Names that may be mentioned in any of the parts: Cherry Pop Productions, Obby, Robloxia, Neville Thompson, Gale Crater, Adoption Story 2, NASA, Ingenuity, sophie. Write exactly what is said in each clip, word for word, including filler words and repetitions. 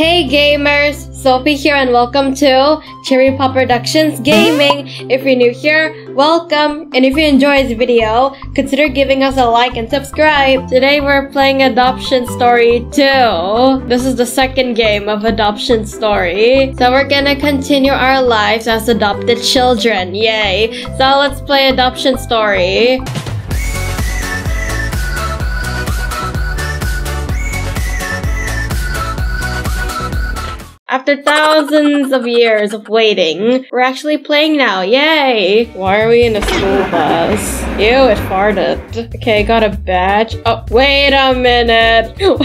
Hey gamers, Sophie here and welcome to Cherry Pop Productions Gaming. If you're new here, welcome, and if you enjoy this video, consider giving us a like and subscribe. Today we're playing Adoption Story two. This is the second game of Adoption Story. So we're gonna continue our lives as adopted children, yay. So let's play Adoption Story. After thousands of years of waiting, we're actually playing now, yay! Why are we in a school bus? Ew, it farted. Okay, got a badge. Oh, wait a minute. Ew.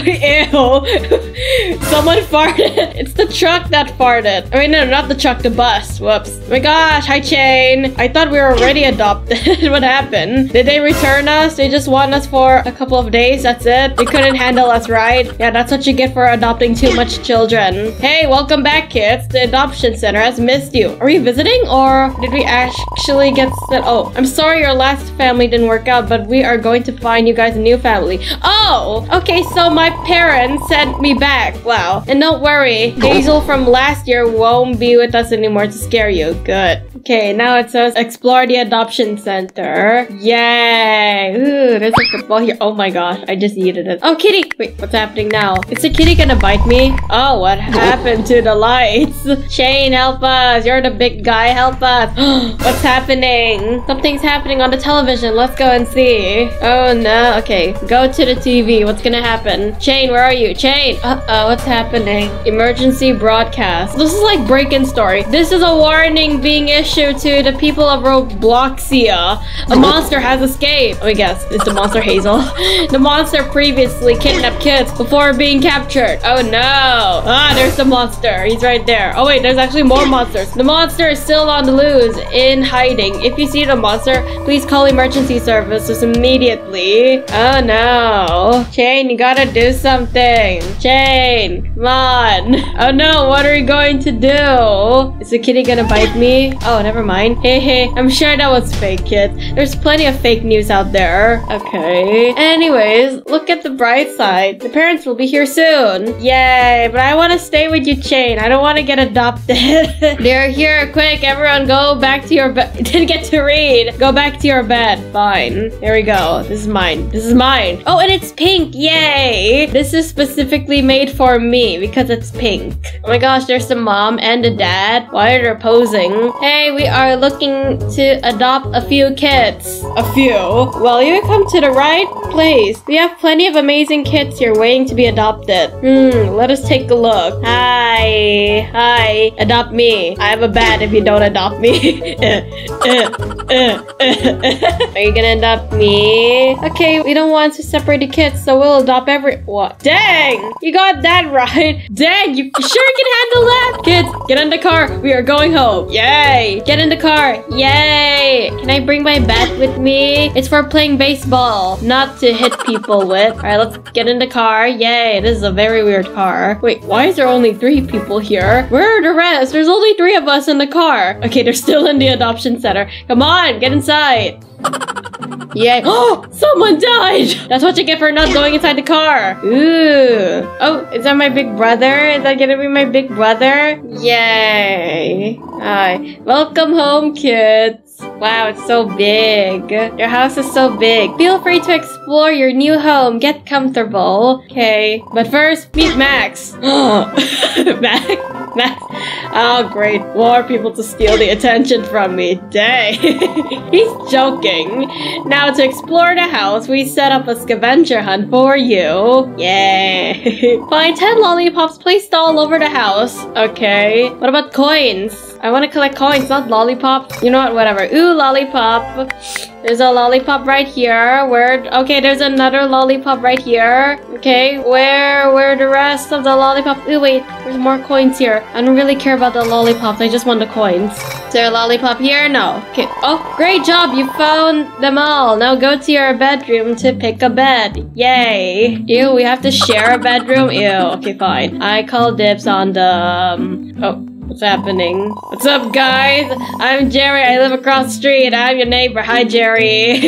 Someone farted. It's the truck that farted. I mean, no, not the truck, the bus. Whoops. Oh my gosh, hi Chain. I thought we were already adopted. What happened? Did they return us? They just want us for a couple of days, that's it? They couldn't handle us, right? Yeah, that's what you get for adopting too much children. Hey, well, welcome back, kids. The adoption center has missed you. Are we visiting or did we actually get set? Oh, I'm sorry your last family didn't work out, but we are going to find you guys a new family. Oh, okay. So my parents sent me back. Wow. And don't worry, Hazel from last year won't be with us anymore to scare you. Good. Okay, now it says explore the adoption center. Yay. Ooh, there's a football here. Oh my gosh, I just yeeted it. Oh, kitty. Wait, what's happening now? Is the kitty gonna bite me? Oh, what happened to the lights? Shane, help us. You're the big guy. Help us. What's happening? Something's happening on the television. Let's go and see. Oh no. Okay. Go to the T V. What's gonna happen? Shane, where are you? Shane. Uh-oh. What's happening? Emergency broadcast. This is like break-in story. This is a warning being issued to the people of Robloxia. A monster has escaped. Oh, I guess. It's the monster Hazel. The monster previously kidnapped kids before being captured. Oh no. Ah, there's the monster. He's right there. Oh wait, there's actually more monsters. The monster is still on the loose, in hiding. If you see the monster, please call emergency services immediately. Oh no. Shane, you gotta do something. Shane, come on. Oh no, what are we going to do? Is the kitty gonna bite me? Oh, never mind. Hey, hey, I'm sure that was fake, kid. There's plenty of fake news out there. Okay. Anyways, look at the bright side. The parents will be here soon. Yay, but I want to stay with you, Shane. I don't want to get adopted. They're here. Quick, everyone go back to your bed. Didn't get to read. Go back to your bed. Fine. Here we go. This is mine. This is mine. Oh, and it's pink. Yay. This is specifically made for me because it's pink. Oh my gosh, there's the mom and the dad. Why are they posing? Hey, we are looking to adopt a few kids. A few? Well, you come to the right place. We have plenty of amazing kids here waiting to be adopted. Hmm, let us take a look. Hi. Hi, hi, adopt me. I have a bat if you don't adopt me. uh, uh, uh, uh. Are you gonna adopt me? Okay, we don't want to separate the kids, so we'll adopt every- What? Dang! You got that right. Dang, you sure can handle that? Kids, get in the car. We are going home. Yay! Get in the car. Yay! Can I bring my bat with me? It's for playing baseball, not to hit people with. Alright, let's get in the car. Yay, this is a very weird car. Wait, why is there only three people here? Where are the rest? There's only three of us in the car. Okay, they're still in the adoption center. Come on, get inside. Yay. Oh, someone died. That's what you get for not going inside the car. Ooh. Oh, is that my big brother? Is that gonna be my big brother? Yay. Hi. Welcome home, kids. Wow, it's so big. Your house is so big. Feel free to explore your new home. Get comfortable. Okay, but first, meet Max. Max? Max. Oh, great. More people to steal the attention from me. Dang. He's joking. Now to explore the house, we set up a scavenger hunt for you. Yay. Find ten lollipops placed all over the house. Okay. What about coins? I want to collect coins, not lollipops. You know what? Whatever. Ooh, lollipop. There's a lollipop right here. Where? Okay, there's another lollipop right here. Okay, where? Where are the rest of the lollipop? Ooh, wait. There's more coins here. I don't really care about the lollipops. I just want the coins. Is there a lollipop here? No. Okay. Oh, great job. You found them all. Now go to your bedroom to pick a bed. Yay. Ew, we have to share a bedroom? Ew. Okay, fine. I call dibs on the... Um, oh. What's happening? What's up, guys? I'm Jerry. I live across the street. I'm your neighbor. Hi, Jerry.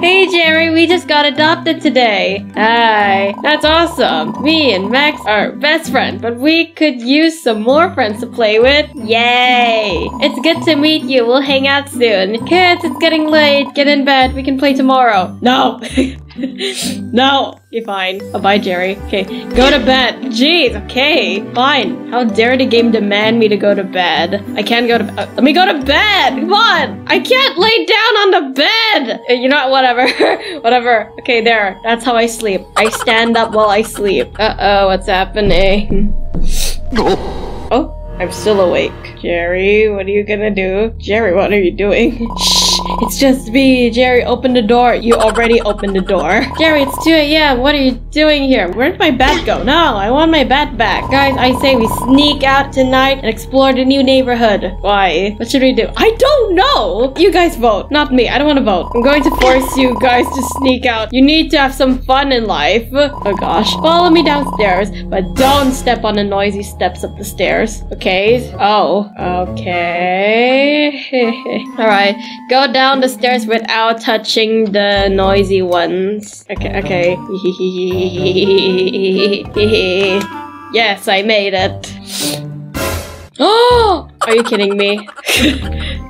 Hey, Jerry. We just got adopted today. Hi. That's awesome. Me and Max are best friends, but we could use some more friends to play with. Yay. It's good to meet you. We'll hang out soon. Kids, it's getting late. Get in bed. We can play tomorrow. No. No. You're fine. Oh, bye, Jerry. Okay. Go to bed. Jeez. Okay. Fine. How dare the game demand me to go to bed? I can't go to bed. Uh, let me go to bed. Come on. I can't lay down on the bed. Uh, you know what? Whatever. Whatever. Okay, there. That's how I sleep. I stand up while I sleep. Uh-oh. What's happening? Oh. I'm still awake. Jerry, what are you gonna do? Jerry, what are you doing? Shh. It's just me. Jerry, open the door. You already opened the door. Jerry, it's two A M What are you doing here? Where did my bat go? No, I want my bat back. Guys, I say we sneak out tonight and explore the new neighborhood. Why? What should we do? I don't know. You guys vote. Not me. I don't want to vote. I'm going to force you guys to sneak out. You need to have some fun in life. Oh gosh. Follow me downstairs, but don't step on the noisy steps up the stairs. Okay? Oh. Okay. Alright. Go down. Down the stairs without touching the noisy ones. Okay, okay. Yes, I made it. Oh! Are you kidding me?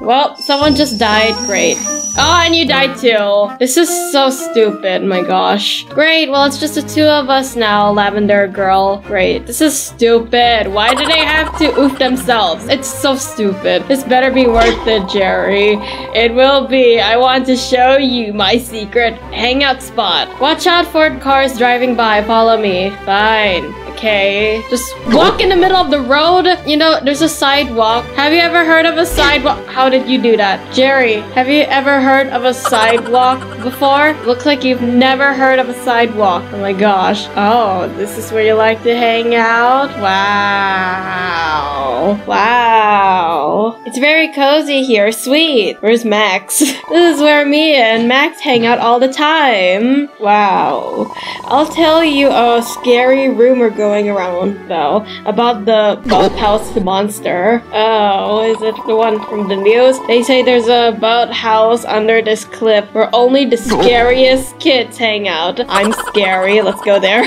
Well, someone just died. Great. Oh, and you died too. This is so stupid. My gosh. Great. Well, it's just the two of us now, Lavender Girl. Great. This is stupid. Why do they have to oof themselves? It's so stupid. This better be worth it, Jerry. It will be. I want to show you my secret hangout spot. Watch out for cars driving by. Follow me. Fine. Okay. Just walk in the middle of the road. You know, there's a sidewalk. Have you ever heard of a sidewalk? How did you do that? Jerry, have you ever heard of a sidewalk before? Looks like you've never heard of a sidewalk. Oh my gosh. Oh, this is where you like to hang out? Wow. Wow. It's very cozy here. Sweet. Where's Max? This is where me and Max hang out all the time. Wow. I'll tell you a scary rumor going around though about the boathouse monster. Oh, is it the one from the news? They say there's a boathouse under this cliff where only the scariest kids hang out. I'm scary. Let's go there.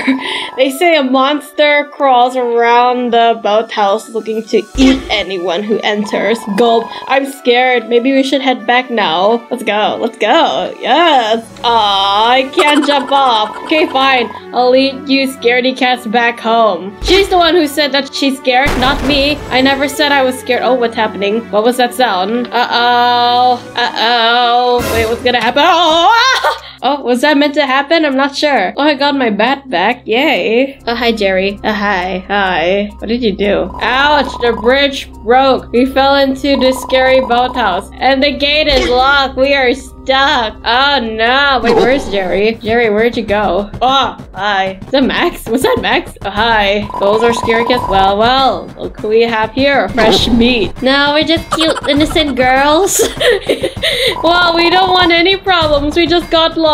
They say a monster crawls around the boathouse looking to eat anyone who enters. Gulp. I'm scared. Maybe we should head back now. Let's go. Let's go. Yes. Aw, I can't jump off. Okay, fine. I'll lead you scaredy cats back home. Home. She's the one who said that she's scared, not me. I never said I was scared. Oh, what's happening? What was that sound? Uh-oh. Uh-oh. Wait, what's gonna happen? Oh! Oh, was that meant to happen? I'm not sure. Oh, I got my bat back. Yay. Oh, hi, Jerry. Oh, hi. Hi. What did you do? Ouch, the bridge broke. We fell into this scary boathouse. And the gate is locked. We are stuck. Oh, no. Wait, where's Jerry? Jerry, where'd you go? Oh, hi. Is that Max? Was that Max? Oh, hi. Those are scary kids. Well, well. Look who we have here. Fresh meat. No, we're just cute, innocent girls. Well, we don't want any problems. We just got lost.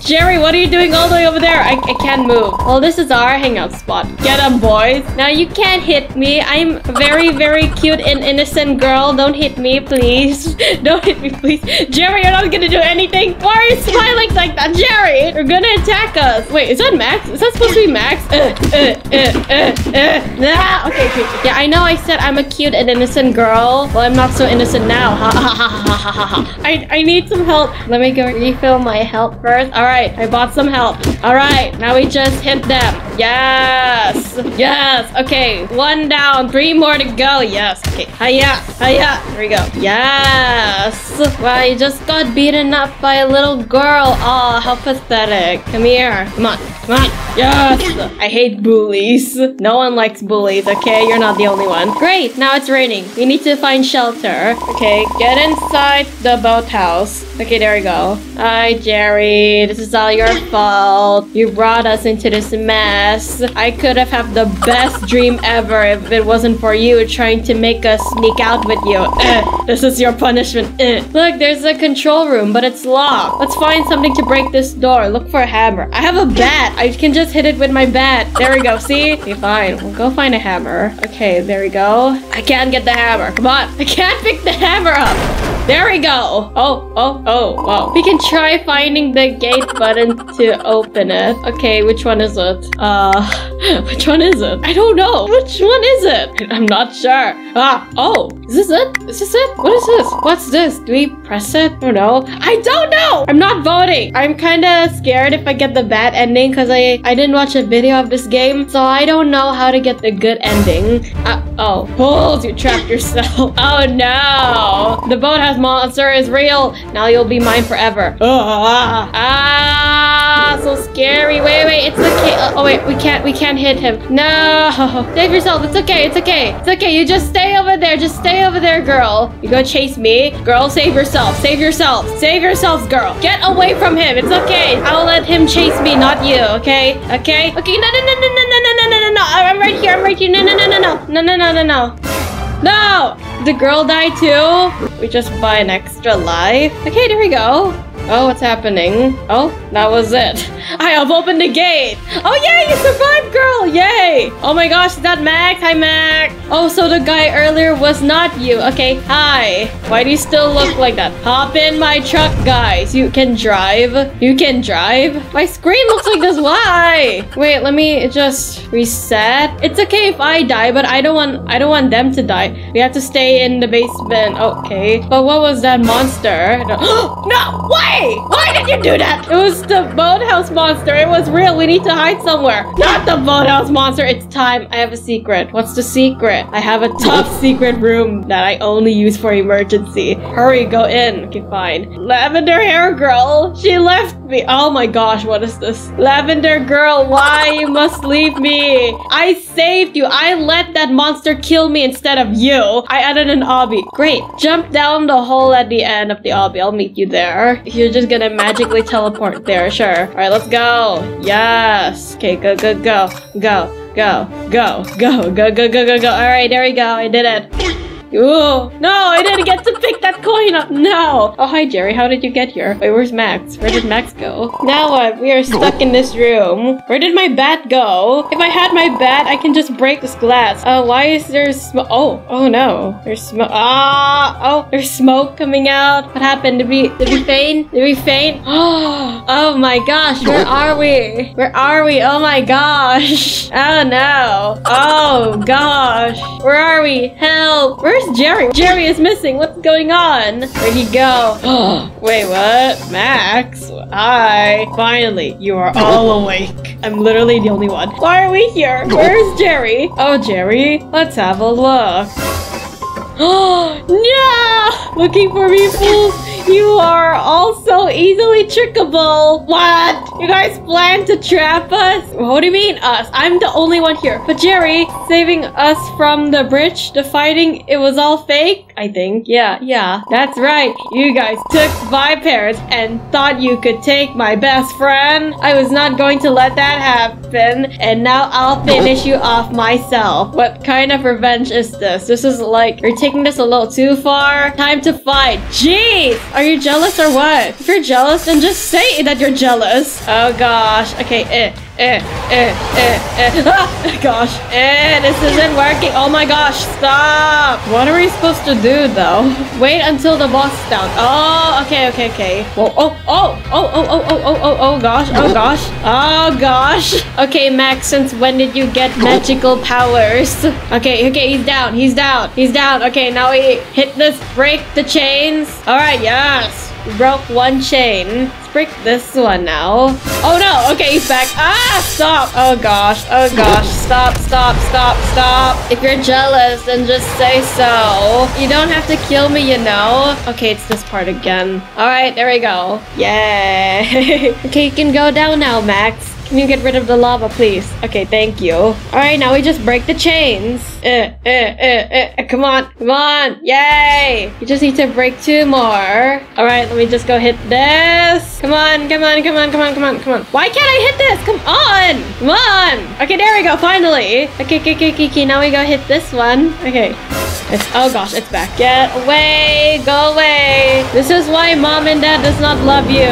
Jerry, what are you doing all the way over there? I, I can't move. Well, this is our hangout spot. Get them, boys. Now, you can't hit me. I'm a very, very cute and innocent girl. Don't hit me, please. Don't hit me, please. Jerry, you're not gonna do anything. Why are you smiling like that? Jerry, you're gonna attack us. Wait, is that Max? Is that supposed to be Max? Uh, uh, uh, uh, uh. Nah. Okay, okay, yeah, I know I said I'm a cute and innocent girl. Well, I'm not so innocent now. Ha, ha, ha, ha, ha, ha, ha. I, I need some help. Let me go refill my help first. Alright, I bought some help. Alright, now we just hit them. Yes! Yes! Okay, one down, three more to go. Yes. Okay, hiya! Hiya! Here we go. Yes! Wow, you just got beaten up by a little girl. Aw, oh, how pathetic. Come here. Come on. Come on. Yes! I hate bullies. No one likes bullies, okay? You're not the only one. Great, now it's raining. We need to find shelter. Okay, get inside the boathouse. Okay, there we go. Hi, Jerry. This is all your fault. You brought us into this mess. I could have had the best dream ever if it wasn't for you trying to make us sneak out with you. Uh, this is your punishment. Uh. Look, there's a control room, but it's locked. Let's find something to break this door. Look for a hammer. I have a bat. bat. I can just hit it with my bat. There we go. See? Okay, fine. We'll go find a hammer. Okay, there we go. I can't get the hammer. Come on. I can't pick the hammer up. There we go! Oh, oh, oh, wow. We can try finding the gate button to open it. Okay, which one is it? Uh, which one is it? I don't know. Which one is it? I'm not sure. Ah, oh, is this it? Is this it? What is this? What's this? Do we press it? I don't know. I don't know! I'm not voting. I'm kind of scared if I get the bad ending because I, I didn't watch a video of this game. So I don't know how to get the good ending. Uh, oh, Bulls, you trapped yourself. Oh no! The boat has monster is real. Now you'll be mine forever. Ah, ah, so scary. Wait, wait, it's okay. Oh wait, we can't, we can't hit him. No, save yourself. It's okay, it's okay, it's okay. You just stay over there. Just stay over there, girl. You go chase me, girl. Save yourself. Save yourself. Save yourselves, girl. Get away from him. It's okay. I'll let him chase me, not you. Okay, okay, okay. No, no, no, no, no, no, no, no, no, no. I'm right here. I'm right here. No, no, no, no, no, no, no, no, no, no. No! The girl died too? We just buy an extra life? Okay, there we go. Oh, what's happening? Oh, that was it. I have opened the gate. Oh, yay, you survived, girl. Yay. Oh my gosh, is that Max? Hi, Max. Oh, so the guy earlier was not you. Okay, hi. Why do you still look like that? Hop in my truck, guys. You can drive. You can drive. My screen looks like this. Why? Wait, let me just reset. It's okay if I die, but I don't want, I don't want them to die. We have to stay in the basement. Okay. But what was that monster? No, no, why? Why did you do that? It was the boathouse monster. It was real. We need to hide somewhere. Not the boathouse monster. It's time. I have a secret. What's the secret? I have a top secret room that I only use for emergency. Hurry, go in. Okay, fine. Lavender hair girl. She left me. Oh my gosh, what is this? Lavender girl, why you must leave me? I saved you. I let that monster kill me instead of you. I added an obby. Great. Jump down the hole at the end of the obby. I'll meet you there. You're just gonna magically teleport there. Sure. All right, let's go. Yes. Okay, go, go, go, go, go, go, go, go, go, go, go, go. All right, there we go. I did it. Ooh. No, I didn't get to pick that coin up. No. Oh, hi, Jerry. How did you get here? Wait, where's Max? Where did Max go? Now what? We are stuck in this room. Where did my bat go? If I had my bat, I can just break this glass. Oh, uh, why is there smoke? Oh, oh no. There's smoke. Ah, oh, there's smoke coming out. What happened? Did we, did we faint? Did we faint? Oh, oh my gosh. Where are we? Where are we? Oh my gosh. Oh no. Oh gosh. Where are we? Help. Where's Jerry? Jerry is missing. What's going on? Where'd he go? Oh, wait, what? Max? Hi. Finally, you are all awake. I'm literally the only one. Why are we here? Where's Jerry? Oh, Jerry, let's have a look. Oh, no! Looking for me, fools? You are all so easily trickable. What? You guys plan to trap us? What do you mean us? I'm the only one here. But Jerry, saving us from the bridge, the fighting, it was all fake? I think. Yeah, yeah. That's right. You guys took my parents and thought you could take my best friend. I was not going to let that happen. And now I'll finish you off myself. What kind of revenge is this? This is like, you're taking this a little too far. Time to fight. Jeez! Are you jealous or what? If you're jealous, then just say that you're jealous. Oh gosh. Okay, eh, eh, eh, eh, eh. Ah, gosh. Eh, this isn't working. Oh my gosh, stop. What are we supposed to do though? Wait until the boss is down. Oh, okay, okay, okay. Whoa, oh, oh, oh, oh, oh, oh, oh, oh, oh, gosh, oh gosh, oh gosh. Okay, Max, since when did you get magical powers? Okay, okay, he's down, he's down, he's down. Okay, now we hit this, break the chains. All right, yeah. Yes! We broke one chain. Let's break this one now. Oh no! Okay, he's back. Ah! Stop! Oh gosh. Oh gosh. Stop, stop, stop, stop. If you're jealous, then just say so. You don't have to kill me, you know? Okay, it's this part again. Alright, there we go. Yay! Okay, you can go down now, Max. Can you get rid of the lava, please? Okay, thank you. All right, now we just break the chains. Uh, uh, uh, uh, come on, come on. Yay! You just need to break two more. All right, let me just go hit this. Come on, come on, come on, come on, come on, come on. Why can't I hit this? Come on, come on. Okay, there we go, finally. Okay, okay, okay, okay, okay. Now we go hit this one. Okay. It's, oh gosh, it's back. Get away, go away. This is why mom and dad does not love you.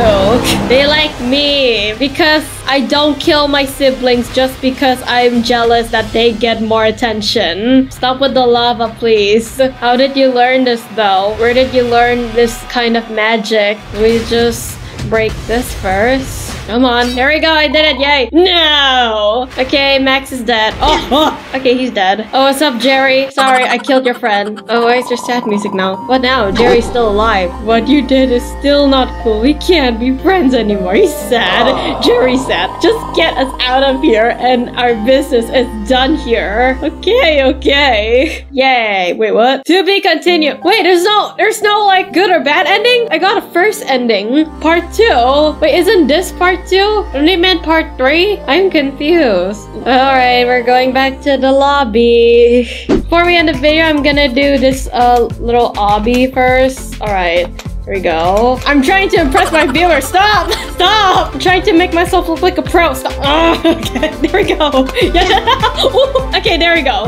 They like me because I don't kill my siblings just because I'm jealous that they get more attention. Stop with the lava, please. How did you learn this though? Where did you learn this kind of magic? We just break this first. Come on. There we go. I did it. Yay. No. Okay, Max is dead. Oh, oh. Okay, he's dead. Oh, what's up, Jerry? Sorry, I killed your friend. Oh, why is there sad music now? What now? Jerry's still alive. What you did is still not cool. We can't be friends anymore. He's sad. Jerry's sad. Just get us out of here and our business is done here. Okay, okay. Yay. Wait, what? To be continued. Wait, there's no, there's no like good or bad ending? I got a first ending. Part two? Wait, isn't this part two? Only meant part three? I'm confused. Alright, we're going back to the lobby. Before we end the video, I'm gonna do this uh, little obby first. Alright. Here we go. I'm trying to impress my viewers. Stop! Stop! I'm trying to make myself look like a pro. Stop! Oh, okay. There we go. Yeah. Okay, there we go.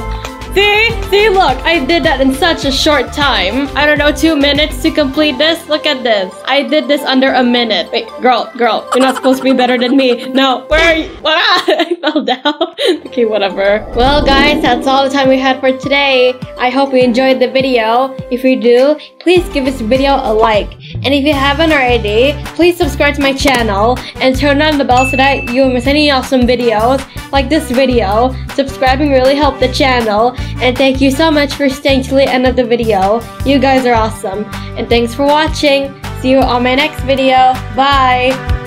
See? See, look, I did that in such a short time. I don't know, two minutes to complete this? Look at this. I did this under a minute. Wait, girl, girl, you're not supposed to be better than me. No, where are you? What? I fell down. Okay, whatever. Well, guys, that's all the time we had for today. I hope you enjoyed the video. If you do, please give this video a like. And if you haven't already, please subscribe to my channel and turn on the bell so that you won't miss any awesome videos like this video. Subscribing really helped the channel. And thank you so much for staying till the end of the video. You guys are awesome. And thanks for watching. See you on my next video. Bye.